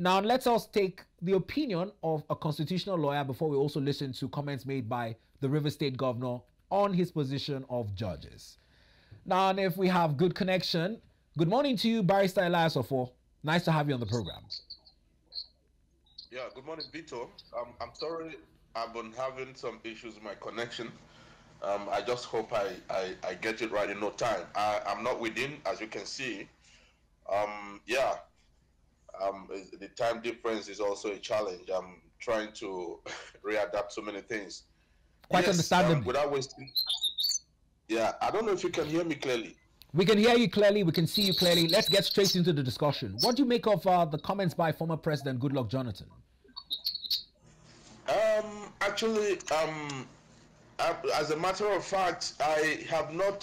Now, let us take the opinion of a constitutional lawyer before we also listen to comments made by the River State governor on his position of judges. Now, and if we have good connection, good morning to you, Barrister Elias Offor. Nice to have you on the program. Yeah, good morning, Vito. I'm sorry I've been having some issues with my connection. I just hope I get it right in no time. I'm not within, as you can see. Yeah. The time difference is also a challenge. I'm trying to readapt so many things. Quite understandable. Without wasting. Yeah, I don't know if you can hear me clearly. We can hear you clearly. We can see you clearly. Let's get straight into the discussion. What do you make of the comments by former President Goodluck Jonathan? Actually, as a matter of fact, I have not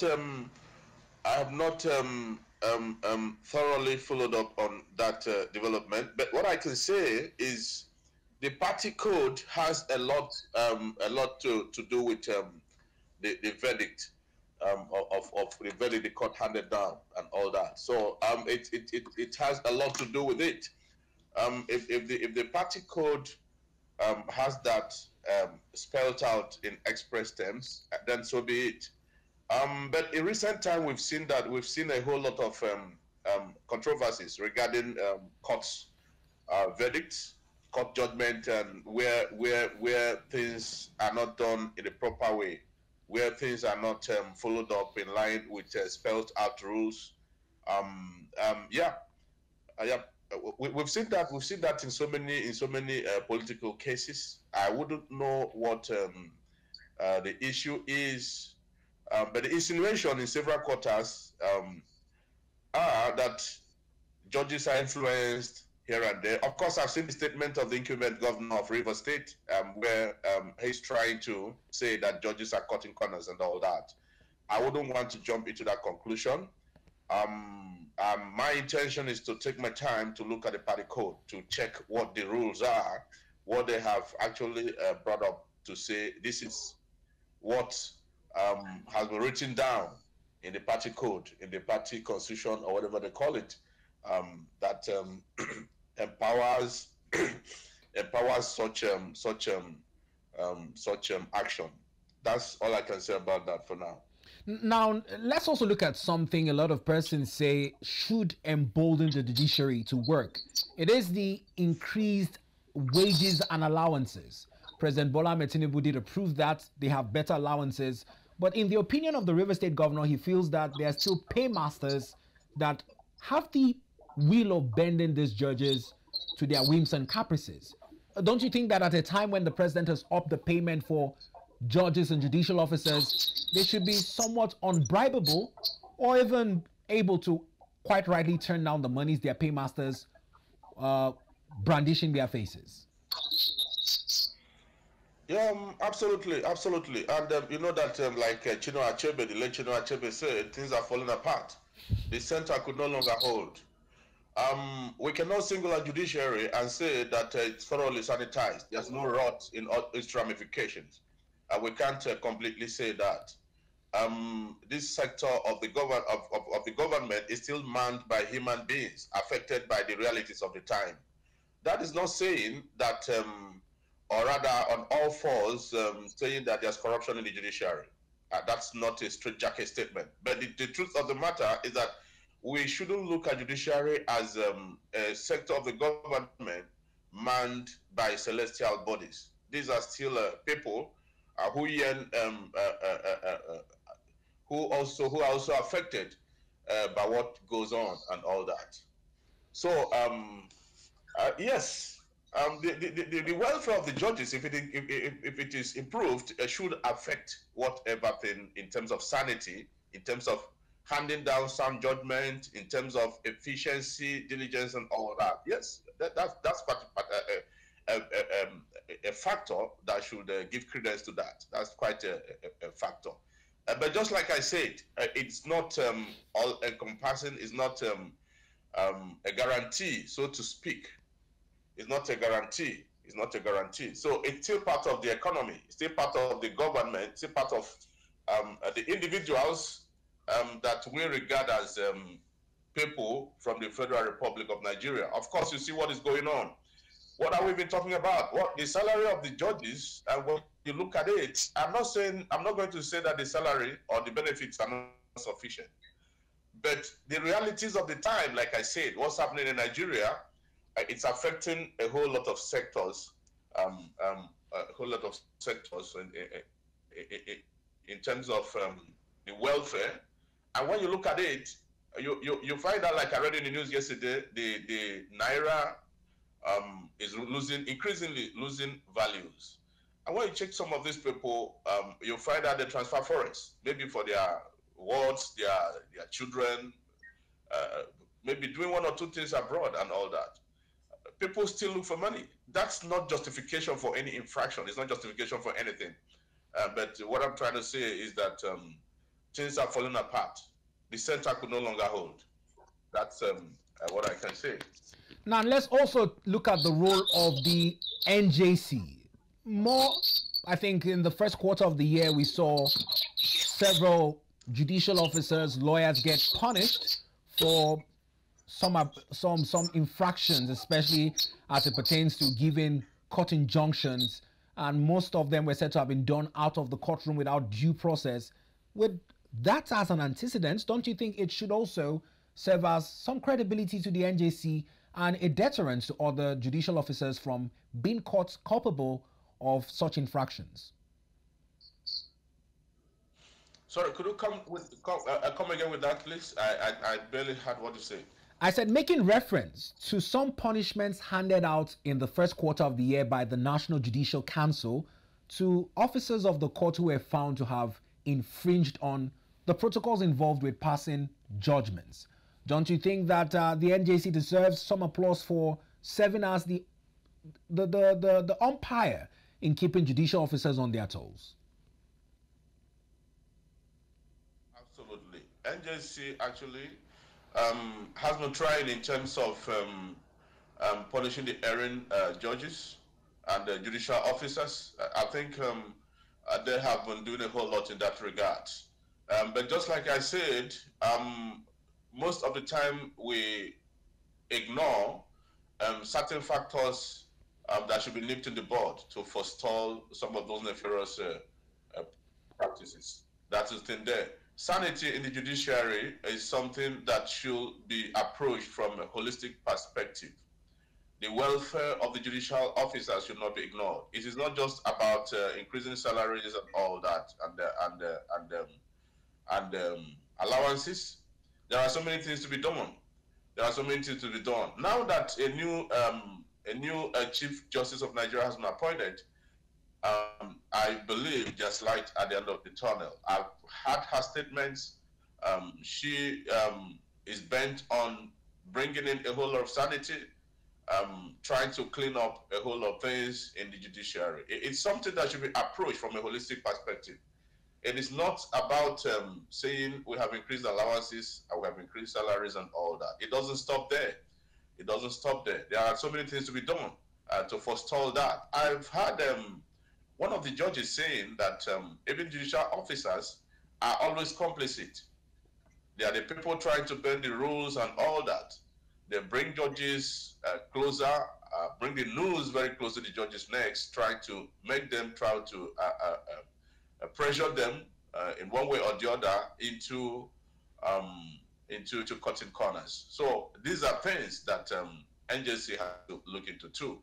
thoroughly followed up on that development, but what I can say is the party code has a lot to do with the verdict of the verdict the court handed down and all that. So it has a lot to do with it. If the party code has that spelled out in express terms, then so be it. But in recent time, we've seen a whole lot of controversies regarding courts verdicts, court judgment, and where things are not done in the proper way, where things are not followed up in line with spelled out rules. We've seen that in so many political cases. I wouldn't know what the issue is. But the insinuation in several quarters are that judges are influenced here and there. Of course, I've seen the statement of the incumbent governor of Rivers State where he's trying to say that judges are cutting corners and all that. I wouldn't want to jump into that conclusion. My intention is to take my time to look at the party code, to check what the rules are, what they have actually brought up to say this is what has been written down in the party code, in the party constitution, or whatever they call it, that empowers such action. That's all I can say about that for now. Now, let's also look at something a lot of persons say should embolden the judiciary to work. It is the increased wages and allowances. President Bola Ahmed Tinubu did approve that. They have better allowances. But in the opinion of the Rivers State governor, he feels that there are still paymasters that have the will of bending these judges to their whims and caprices. Don't you think that at a time when the president has upped the payment for judges and judicial officers, they should be somewhat unbribable or even able to quite rightly turn down the monies their paymasters brandish in their faces? Yeah, absolutely, absolutely. And you know that, like Chinua Achebe, the late Chinua Achebe said, things are falling apart. The center could no longer hold. We cannot single out judiciary and say that it's thoroughly sanitized. There's no rot in all its ramifications. We can't completely say that. This sector of the government is still manned by human beings affected by the realities of the time. That is not saying that. Or rather, on all fours, saying that there's corruption in the judiciary. That's not a straightjacket statement. But the truth of the matter is that we shouldn't look at judiciary as a sector of the government manned by celestial bodies. These are still people who are also affected by what goes on and all that. So, yes. The welfare of the judges, if it is improved, should affect whatever thing in terms of sanity, in terms of handing down sound judgment, in terms of efficiency, diligence, and all that. Yes, that's a factor that should give credence to that. That's quite a factor. But just like I said, it's not all-encompassing. It's not a guarantee, so to speak. It's not a guarantee. It's not a guarantee. So it's still part of the economy. It's still part of the government. It's still part of the individuals that we regard as people from the Federal Republic of Nigeria. Of course, you see what is going on. What are we even talking about? What the salary of the judges, and when you look at it, I'm not going to say that the salary or the benefits are not sufficient. But the realities of the time, like I said, what's happening in Nigeria, it's affecting a whole lot of sectors, in terms of the welfare. And when you look at it, you find out, like I read in the news yesterday, the Naira is increasingly losing values. And when you check some of these people, you find out they transfer forex, maybe for their wards, their children, maybe doing one or two things abroad and all that. People still look for money. That's not justification for any infraction. It's not justification for anything. But what I'm trying to say is that things are falling apart. The center could no longer hold. That's what I can say. Now, let's also look at the role of the NJC. More, I think, in the first quarter of the year, we saw several judicial officers, lawyers get punished for some infractions, especially as it pertains to giving court injunctions, and most of them were said to have been done out of the courtroom without due process. With that as an antecedent, don't you think it should also serve as some credibility to the NJC and a deterrent to other judicial officers from being caught culpable of such infractions? Sorry, could you come again with that, please? I barely heard what you said. I said, making reference to some punishments handed out in the first quarter of the year by the National Judicial Council to officers of the court who were found to have infringed on the protocols involved with passing judgments. Don't you think that the NJC deserves some applause for serving as the umpire in keeping judicial officers on their toes? Absolutely. NJC actually has been trying in terms of punishing the erring judges and the judicial officers. I think they have been doing a whole lot in that regard. But just like I said, most of the time we ignore certain factors that should be nipped in the bud to forestall some of those nefarious practices. That is the thing there. Sanity in the judiciary is something that should be approached from a holistic perspective. The welfare of the judicial officers should not be ignored. It is not just about increasing salaries and all that, and allowances. There are so many things to be done. Now that a new Chief Justice of Nigeria has been appointed, I believe there's light at the end of the tunnel. I've had her statements. She is bent on bringing in a whole lot of sanity, trying to clean up a whole lot of things in the judiciary. It's something that should be approached from a holistic perspective. It is not about saying we have increased allowances, we have increased salaries and all that. It doesn't stop there. There are so many things to be done to forestall that. I've had one of the judges saying that even judicial officers are always complicit. They are the people trying to bend the rules and all that. They bring judges closer, bring the news very close to the judges' necks, trying to make them pressure them in one way or the other into cutting corners. So these are things that NJC has to look into too.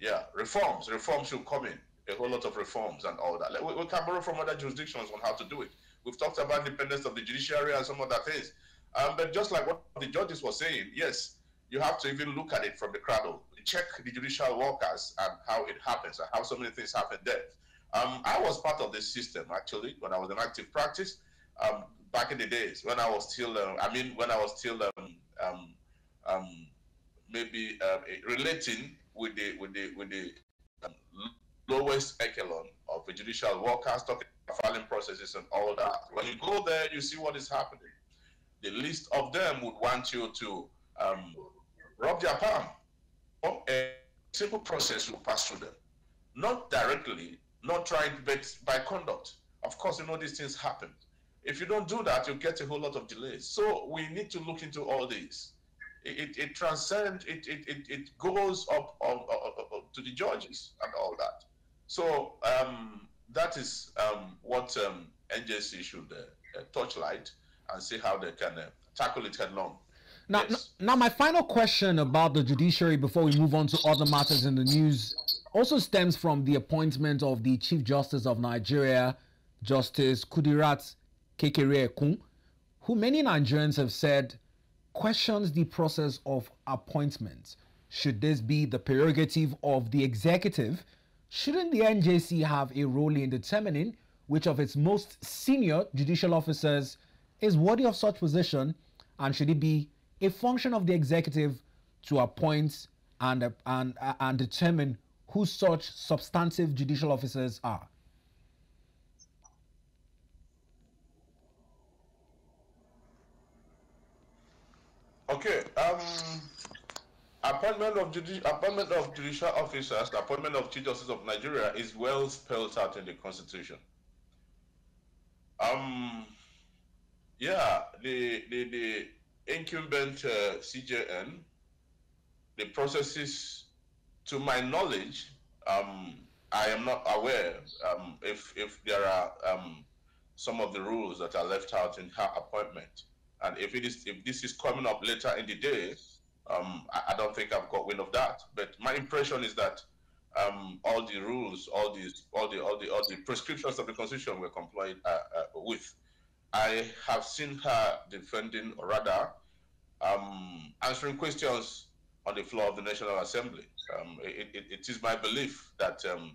Yeah, reforms should come in. A whole lot of reforms and all that. We can borrow from other jurisdictions on how to do it. We've talked about independence of the judiciary and some other things. But just like what the judges were saying, yes, you have to even look at it from the cradle. Check the judicial workers and how it happens and how so many things happen there. I was part of this system, actually, when I was in active practice back in the days when I was still, relating with the lowest echelon of the judicial workers, talking about filing processes and all that. When you go there, you see what is happening. The least of them would want you to rub their palm. A simple process will pass through them. Not directly, not trying, but by conduct. Of course, you know, these things happen. If you don't do that, you'll get a whole lot of delays. So we need to look into all this. It transcends, it goes up to the judges and all that. So that is what NJC should touchlight and see how they can tackle it headlong. Now, yes. Now, my final question about the judiciary before we move on to other matters in the news also stems from the appointment of the Chief Justice of Nigeria, Justice Kudirat Kekere-ekun, who many Nigerians have said questions the process of appointment. Should this be the prerogative of the executive? Shouldn't the NJC have a role in determining which of its most senior judicial officers is worthy of such position, and should it be a function of the executive to appoint and determine who such substantive judicial officers are? Okay, appointment of judicial officers, the appointment of Chief Justice of Nigeria is well spelled out in the Constitution. Yeah, the incumbent CJN, the processes, to my knowledge, I am not aware if there are some of the rules that are left out in her appointment. And if this is coming up later in the day, I don't think I've got wind of that. But my impression is that all the rules, all the prescriptions of the Constitution were complied with. I have seen her defending, or rather, answering questions on the floor of the National Assembly. It is my belief that the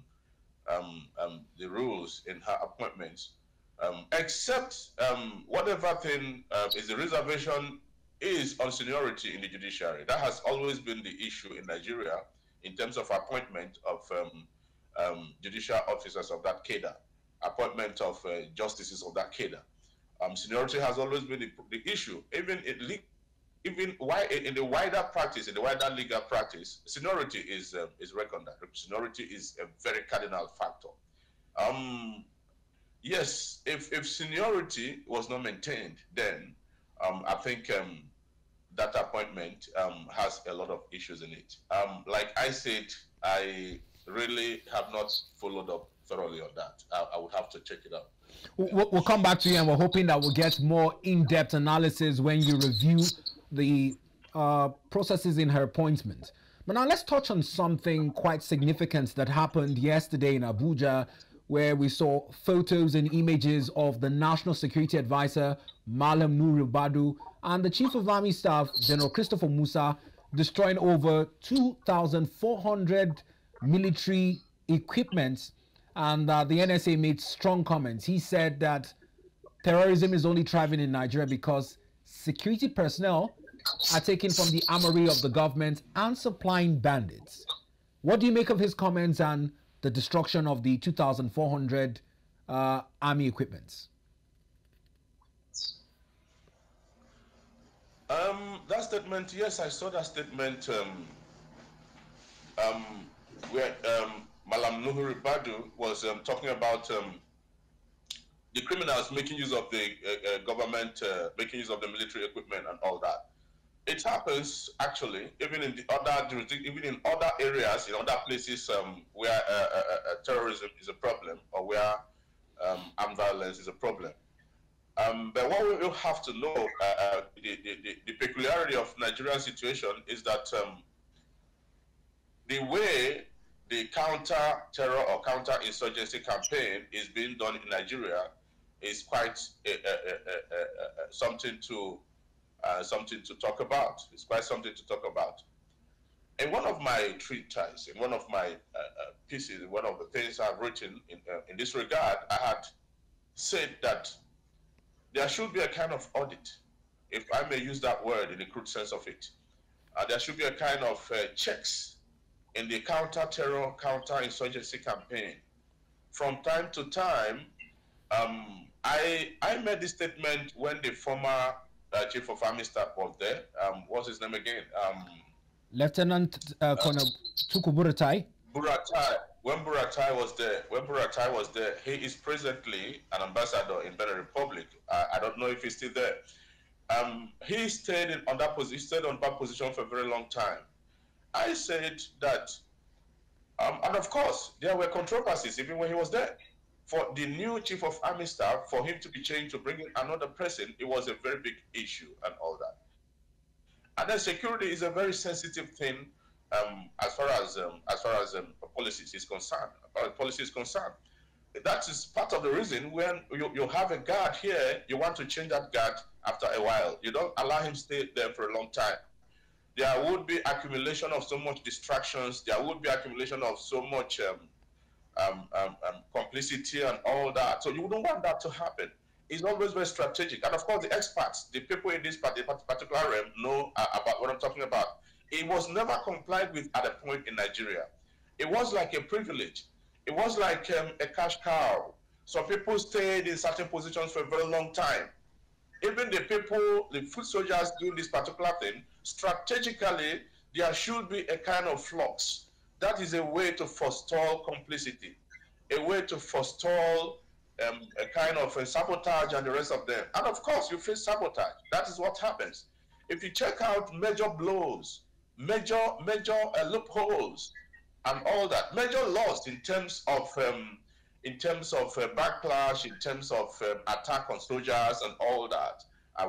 rules in her appointments. Except whatever thing is the reservation is on seniority in the judiciary. That has always been the issue in Nigeria in terms of appointment of judicial officers of that cadre, appointment of justices of that cadre. Seniority has always been the issue. Even in the wider practice, in the wider legal practice, seniority is recognized. Seniority is a very cardinal factor. Yes, if seniority was not maintained, then I think that appointment has a lot of issues in it. Like I said, I really have not followed up thoroughly on that. I would have to check it out. We'll come back to you, and we're hoping that we'll get more in-depth analysis when you review the processes in her appointment. But now let's touch on something quite significant that happened yesterday in Abuja, where we saw photos and images of the National Security Advisor, Malam Nuhu Ribadu, and the Chief of Army Staff, General Christopher Musa, destroying over 2,400 military equipment. And the NSA made strong comments. He said that terrorism is only thriving in Nigeria because security personnel are taken from the armory of the government and supplying bandits. What do you make of his comments and the destruction of the 2,400 army equipment? That statement, yes, I saw that statement where Malam Nuhu Ribadu was talking about the criminals making use of the government, making use of the military equipment and all that. It happens actually, even in the other jurisdictions, even in other areas, in other places where terrorism is a problem or where armed violence is a problem. But what we will have to know, the peculiarity of Nigeria's situation is that the way the counter-terror or counter-insurgency campaign is being done in Nigeria is quite something to talk about. It's quite something to talk about. In one of my treatises, in one of my pieces, one of the things I've written in this regard, I had said that there should be a kind of audit, if I may use that word in the crude sense of it. There should be a kind of checks in the counter-terror, counter-insurgency campaign. From time to time, I made this statement when the former Chief of Army Staff was there. What's his name again? Lieutenant Colonel Tukur Buratai. When Buratai was there, he is presently an ambassador in Benin Republic. I don't know if he's still there. He stayed on that position. He stayed on that position for a very long time. I said that, and of course, there were controversies even when he was there. For the new chief of army staff, for him to be changed to bring in another person, it was a very big issue and all that. And then security is a very sensitive thing as far as policy is concerned. That is part of the reason when you have a guard here, you want to change that guard after a while. You don't allow him to stay there for a long time. There would be accumulation of so much distractions. There would be accumulation of so much complicity and all that. So you wouldn't want that to happen. It's always very strategic. And of course, the experts, the people in this particular realm know about what I'm talking about. It was never complied with at a point in Nigeria. It was like a privilege. It was like a cash cow. So people stayed in certain positions for a very long time. Even the people, the foot soldiers doing this particular thing, strategically, there should be a kind of flux. That is a way to forestall complicity, a way to forestall a kind of sabotage and the rest of them. And of course, you face sabotage. That is what happens. If you check out major blows, major loopholes, and all that, major loss in terms of backlash, in terms of attack on soldiers and all that.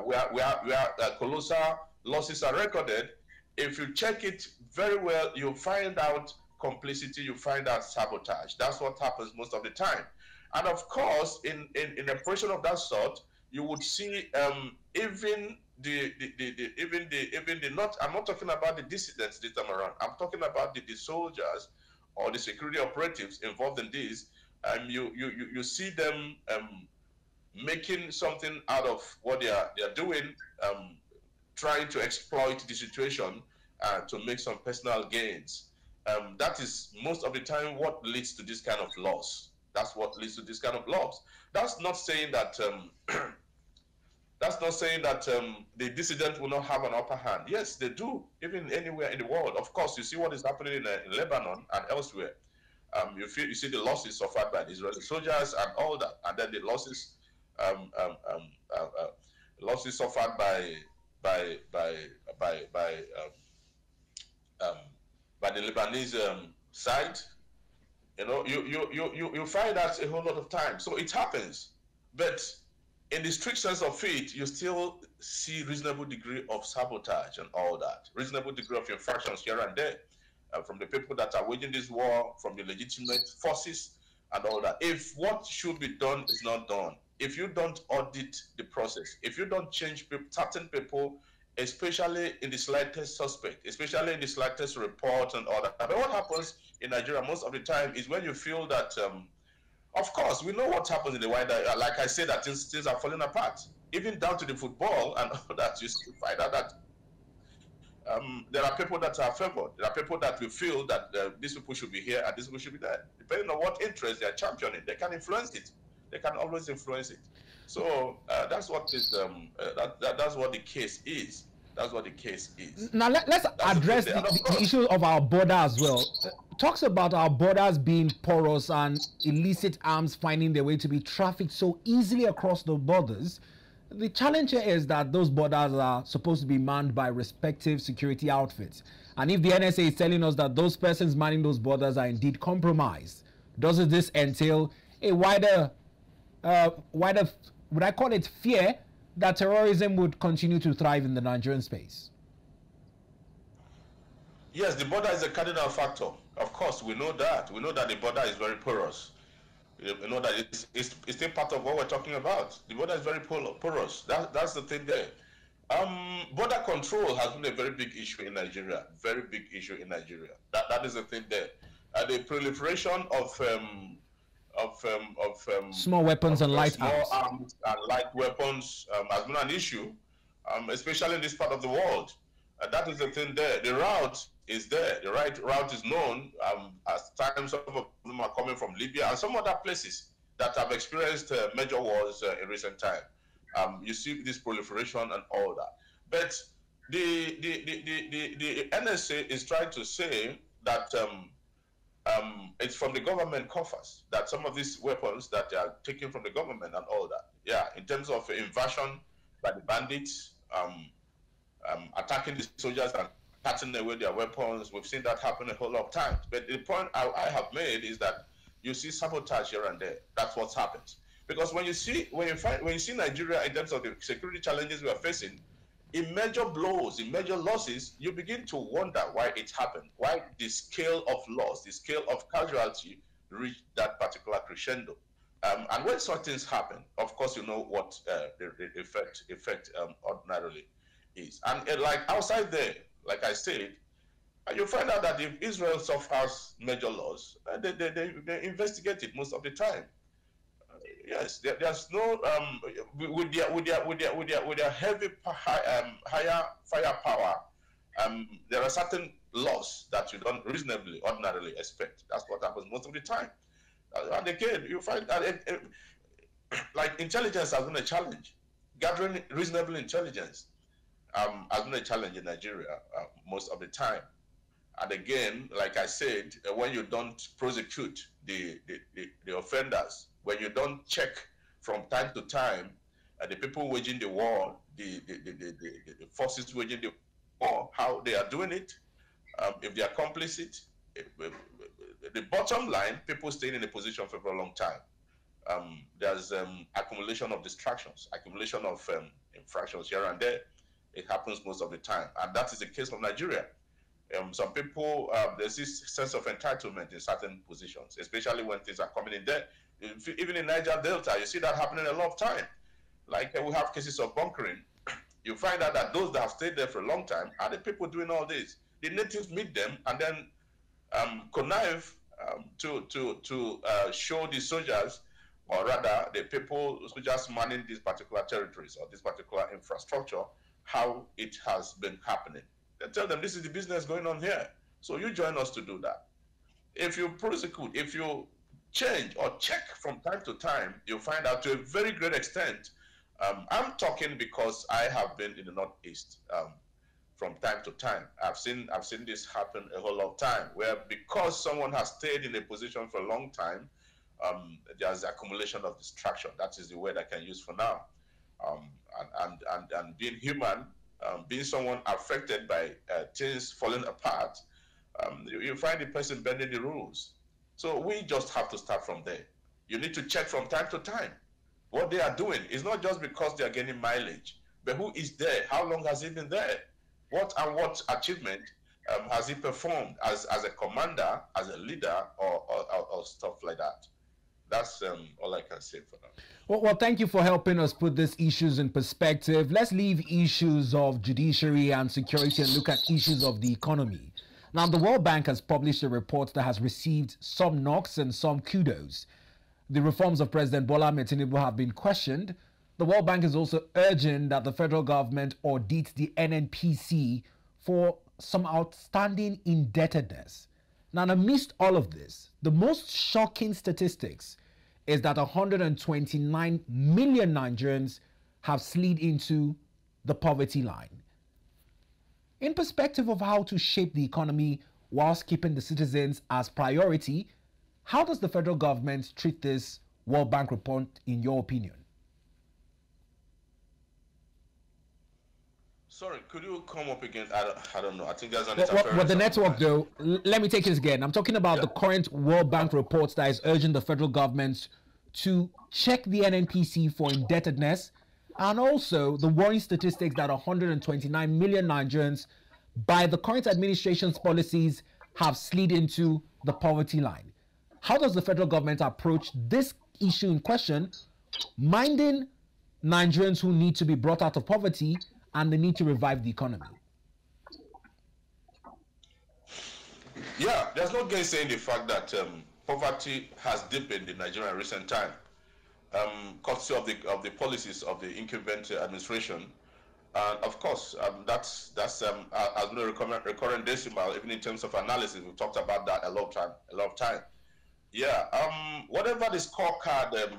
Where colossal losses are recorded. If you check it very well, you find out complicity, you find out sabotage. That's what happens most of the time. And of course, in a person of that sort, you would see even the I'm not talking about the dissidents this time around. I'm talking about the soldiers or the security operatives involved in this. You see them making something out of what they are doing, trying to exploit the situation to make some personal gains. That is most of the time what leads to this kind of loss. That's what leads to this kind of loss. That's not saying that the dissident will not have an upper hand. Yes, they do, even anywhere in the world. Of course, you see what is happening in Lebanon and elsewhere. You see the losses suffered by the Israeli soldiers and all that, and then the losses suffered by the Lebanese side. You know, you find that a whole lot of time. So it happens, but in the strict sense of it, you still see reasonable degree of sabotage and all that, reasonable degree of infractions here and there, from the people that are waging this war, from the legitimate forces and all that. If what should be done is not done, if you don't audit the process, if you don't change certain people, especially in the slightest suspect, especially in the slightest report and all that. But what happens in Nigeria most of the time is when you feel that, of course, we know what happens in the wider, like I said, that things are falling apart. Even down to the football and all that, you still find out that there are people that are favored. There are people that will feel that these people should be here and these people should be there. Depending on what interest they are championing, they can influence it. They can always influence it. So that's what the case is. That's what the case is. Now let's address the issue of our border as well. Talks about our borders being porous and illicit arms finding their way to be trafficked so easily across the borders. The challenge here is that those borders are supposed to be manned by respective security outfits. And if the NSA is telling us that those persons manning those borders are indeed compromised, doesn't this entail a wider, would I call it fear, that terrorism would continue to thrive in the Nigerian space? Yes, the border is a cardinal factor. Of course, we know that. We know that the border is very porous. We know that it's still part of what we're talking about. The border is very porous. That's the thing there. Border control has been a very big issue in Nigeria. Very big issue in Nigeria. That is the thing there. The proliferation of small weapons and light arms and light weapons has been an issue, especially in this part of the world. That is the thing there. The route is there. The right route is known. As times, some of them are coming from Libya and some other places that have experienced major wars in recent time. You see this proliferation and all that. But the NSA is trying to say that It's from the government coffers that some of these weapons that they are taken from the government and all that. Yeah, in terms of invasion by the bandits, attacking the soldiers and cutting away their weapons, we've seen that happen a whole lot of times. But the point I have made is that you see sabotage here and there. That's what's happened. Because when you see Nigeria in terms of the security challenges we are facing, in major blows, in major losses, you begin to wonder why it happened, why the scale of loss, the scale of casualty reached that particular crescendo. And when such things happen, of course, you know what the effect ordinarily is. And like outside there, like I said, you find out that if Israel suffers major loss, they investigate it most of the time. Yes, there's no with their heavy higher firepower. There are certain laws that you don't reasonably ordinarily expect. That's what happens most of the time. And again, you find that like intelligence has been a challenge. Gathering reasonable intelligence has been a challenge in Nigeria most of the time. And again, like I said, when you don't prosecute the offenders, when you don't check from time to time the people waging the war, the forces waging the war, how they are doing it, if they are complicit, the bottom line, people staying in a position for a very long time. There's accumulation of distractions, accumulation of infractions here and there. It happens most of the time. And that is the case of Nigeria. Some people, there's this sense of entitlement in certain positions, especially when things are coming in there. Even in Niger Delta, you see that happening a lot of time. Like we have cases of bunkering. You find out that those that have stayed there for a long time are the people doing all this. The natives meet them and then connive to show the soldiers, or rather the people who just manning these particular territories or this particular infrastructure, how it has been happening. They tell them this is the business going on here, so you join us to do that. If you prosecute, if you change or check from time to time, you'll find out to a very great extent. I'm talking because I have been in the Northeast from time to time. I've seen this happen a whole lot of time, where because someone has stayed in a position for a long time, there's accumulation of distraction. That is the word I can use for now. And being human, being someone affected by things falling apart, you find the person bending the rules. So we just have to start from there. You need to check from time to time what they are doing. It's not just because they are getting mileage, but who is there? How long has he been there? What achievement has he performed as a commander, as a leader, or stuff like that? That's all I can say for now. Well, thank you for helping us put these issues in perspective. Let's leave issues of judiciary and security and look at issues of the economy. Now, the World Bank has published a report that has received some knocks and some kudos. The reforms of President Bola Ahmed Tinubu have been questioned. The World Bank is also urging that the federal government audit the NNPC for some outstanding indebtedness. Now, amidst all of this, the most shocking statistics is that 129 million Nigerians have slid into the poverty line. In perspective of how to shape the economy whilst keeping the citizens as priority, how does the federal government treat this World Bank report, in your opinion? Sorry, could you come up again? I don't know. I think there's an interference. Well, the network, though, let me take this again. I'm talking about the current World Bank report that is urging the federal government to check the NNPC for indebtedness, and also the worrying statistics that 129 million Nigerians, by the current administration's policies, have slid into the poverty line. How does the federal government approach this issue in question, minding Nigerians who need to be brought out of poverty and the need to revive the economy? Yeah, there's no gainsaying the fact that poverty has deepened in Nigeria in recent time. Courtesy of the policies of the incumbent administration, and of course that's as we recurrent decimal, even in terms of analysis. We've talked about that a lot of time. Yeah, whatever the scorecard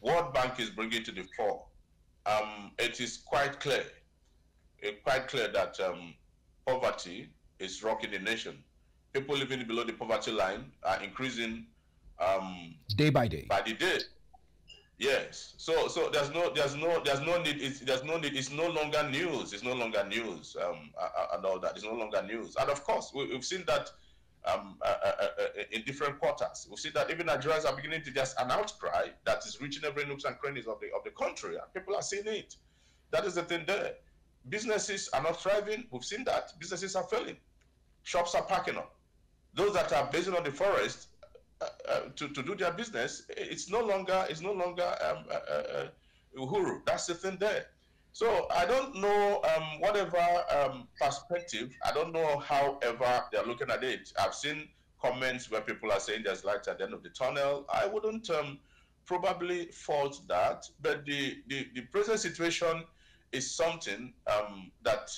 World Bank is bringing to the fore, it is quite clear that poverty is rocking the nation. people living below the poverty line are increasing day by day. By the day. Yes. So there's no need. It's no longer news. And all that. It's no longer news. And of course, we've seen that in different quarters. We've seen that even Nigerians are beginning to just an outcry that is reaching every nooks and crannies of the country, and people are seeing it. That is the thing there. Businesses are not thriving. We've seen that businesses are failing. Shops are packing up. Those that are based on the forest. To do their business, it's no longer Uhuru. That's the thing there. So I don't know whatever perspective. I don't know however they're looking at it. I've seen comments where people are saying there's light at the end of the tunnel. I wouldn't probably fault that, but the present situation is something that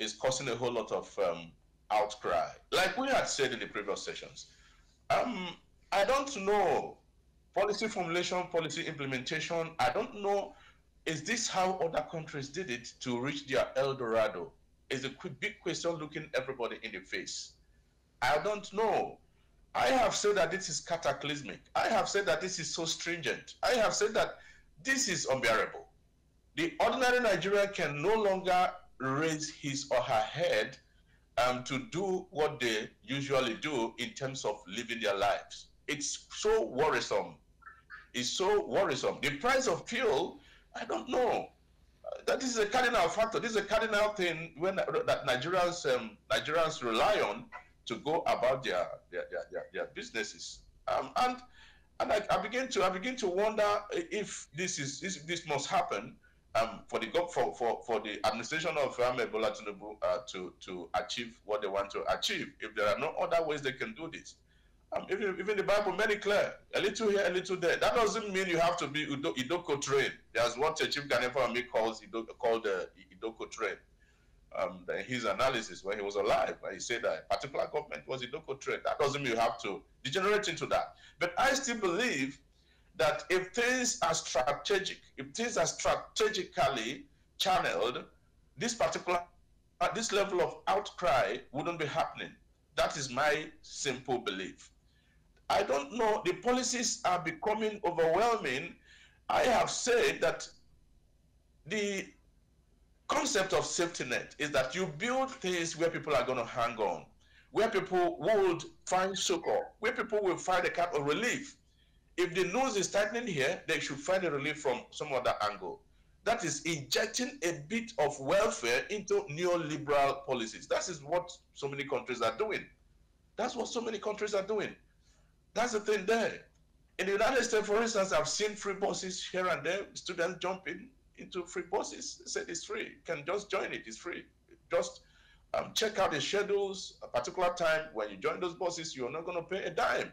is causing a whole lot of outcry. Like we had said in the previous sessions. I don't know policy formulation, policy implementation. I don't know. Is this how other countries did it to reach their El Dorado? Is a big question looking everybody in the face. I don't know. I have said that this is cataclysmic. I have said that this is so stringent. I have said that this is unbearable. The ordinary Nigerian can no longer raise his or her head to do what they usually do in terms of living their lives. It's so worrisome. It's so worrisome. The price of fuel, I don't know. That is a cardinal factor. This is a cardinal thing that Nigerians rely on to go about their businesses. And I begin to wonder if this must happen. For the administration of Bola Tinubu to achieve what they want to achieve, if there are no other ways they can do this, even the Bible made it clear: a little here, a little there. That doesn't mean you have to be Idoko trained. There's what Chief Ganefami called the Idoko trained. His analysis when he was alive, he said that a particular government was Idoko trained. That doesn't mean you have to degenerate into that. But I still believe that if things are strategic, if things are strategically channeled, this level of outcry wouldn't be happening. That is my simple belief. I don't know. The policies are becoming overwhelming. I have said that the concept of safety net is that you build things where people are going to hang on, where people would find succor, where people will find a kind of relief. If the nose is tightening here, they should find a relief from some other angle. That is injecting a bit of welfare into neoliberal policies. That is what so many countries are doing. That's what so many countries are doing. That's the thing there. In the United States, for instance, I've seen free buses here and there. Students jumping into free buses. They said it's free. You can just join it. It's free. Just check out the schedules. A particular time when you join those buses, you're not going to pay a dime.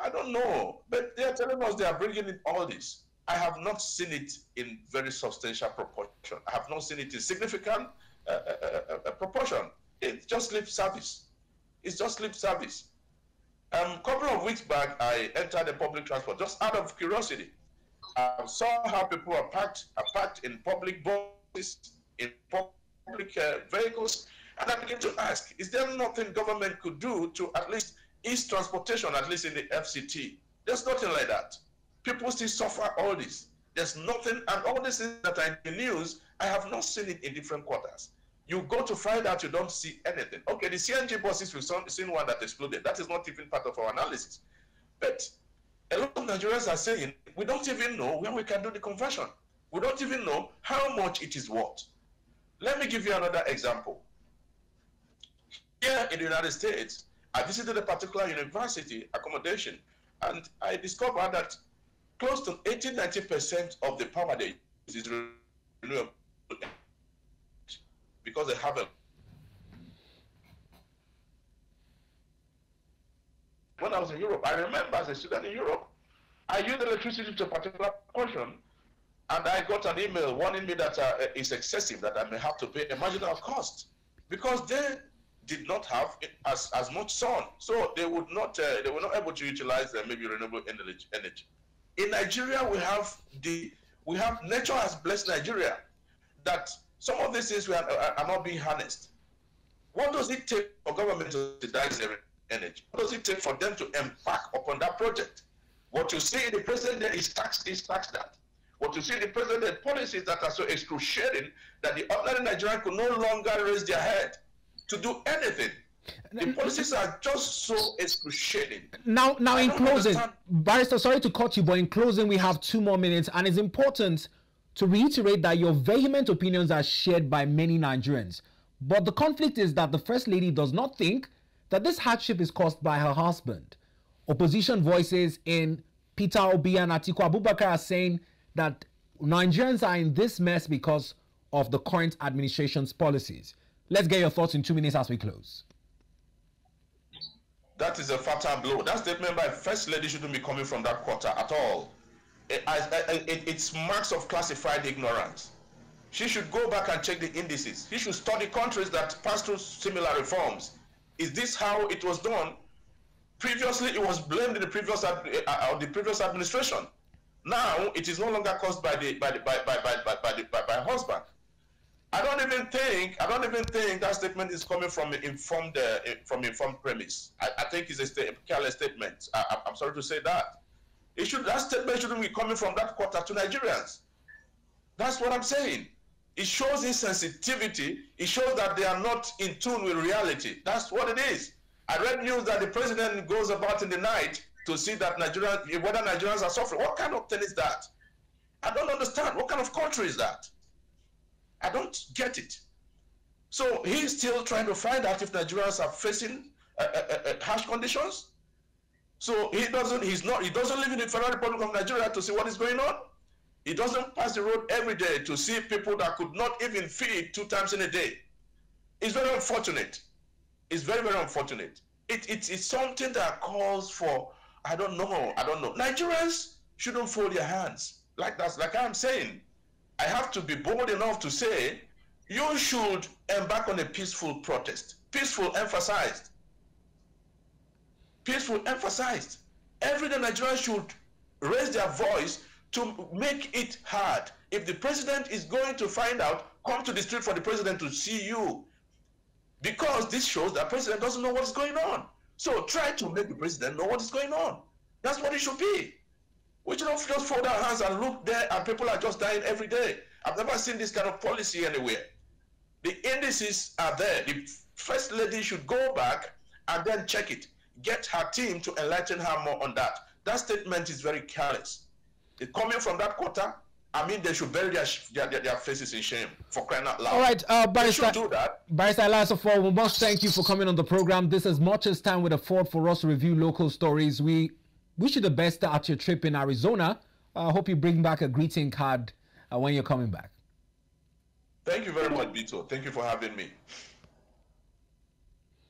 I don't know, but they are telling us they are bringing in all this. I have not seen it in very substantial proportion. I have not seen it in significant proportion. It's just lip service. It's just lip service. A couple of weeks back, I entered the public transport just out of curiosity. I saw how people are packed in public buses, in public vehicles, and I began to ask, is there nothing government could do to at least ease transportation, at least in the FCT? There's nothing like that. People still suffer all this. There's nothing, and all these things that are in the news, I have not seen it in different quarters. You go to find out, you don't see anything. Okay, the CNG buses, we've seen one that exploded. That is not even part of our analysis. But a lot of Nigerians are saying, we don't even know when we can do the conversion. We don't even know how much it is worth. Let me give you another example. Here in the United States, I visited a particular university accommodation, and I discovered that close to 80–90% of the power they use is renewable because they have a. When I was in Europe, I remember as a student in Europe, I used electricity to a particular portion, and I got an email warning me that it's excessive, that I may have to pay a marginal cost because they did not have as much sun, so they were not able to utilize maybe renewable energy. In Nigeria, we have nature has blessed Nigeria that some of these things are not being harnessed. What does it take for government to subsidize their energy? What does it take for them to embark upon that project? What you see in the president is tax this, tax that. What you see in the president policies that are so excruciating that the ordinary Nigerian could no longer raise their head to do anything. The policies are just so excruciating. Now in closing, Barrister, sorry to cut you, but in closing, we have 2 more minutes, and it's important to reiterate that your vehement opinions are shared by many Nigerians. But the conflict is that the First Lady does not think that this hardship is caused by her husband. Opposition voices in Peter Obi and Atiku Abubakar are saying that Nigerians are in this mess because of the current administration's policies. Let's get your thoughts in 2 minutes as we close. That is a fatal blow. That statement by First Lady shouldn't be coming from that quarter at all. It's marks of classified ignorance. She should go back and check the indices. She should study countries that passed through similar reforms. Is this how it was done? Previously, it was blamed in the previous administration. Now, it is no longer caused by husband. I don't even think that statement is coming from informed premise. I think it's a careless statement. I'm sorry to say that. That statement shouldn't be coming from that quarter to Nigerians. That's what I'm saying. It shows insensitivity. It shows that they are not in tune with reality. That's what it is. I read news that the president goes about in the night to see that whether Nigerians are suffering. What kind of thing is that? I don't understand. What kind of country is that? I don't get it. So he's still trying to find out if Nigerians are facing harsh conditions. So he doesn't live in the Federal Republic of Nigeria to see what is going on. He doesn't pass the road every day to see people that could not even feed 2 times in a day. It's very unfortunate. It's very, very unfortunate. It's something that calls for, I don't know. Nigerians shouldn't fold their hands. Like I'm saying, I have to be bold enough to say, you should embark on a peaceful protest. Peaceful emphasized. Peaceful emphasized. Every day Nigerians should raise their voice to make it hard. If the president is going to find out, come to the street for the president to see you. Because this shows that the president doesn't know what's going on. So try to make the president know what's going on. That's what it should be. We should not just fold our hands and look there and people are just dying every day. I've never seen this kind of policy anywhere. The indices are there. The First Lady should go back and then check it. Get her team to enlighten her more on that. That statement is very careless. Coming from that quarter, I mean, they should bury their faces in shame, for crying out loud. All right, Barrister Elias Offor, we must thank you for coming on the program. This is much as time would afford for us to review local stories. We wish you the best at your trip in Arizona. I hope you bring back a greeting card when you're coming back. Thank you very much, Vito. Thank you for having me.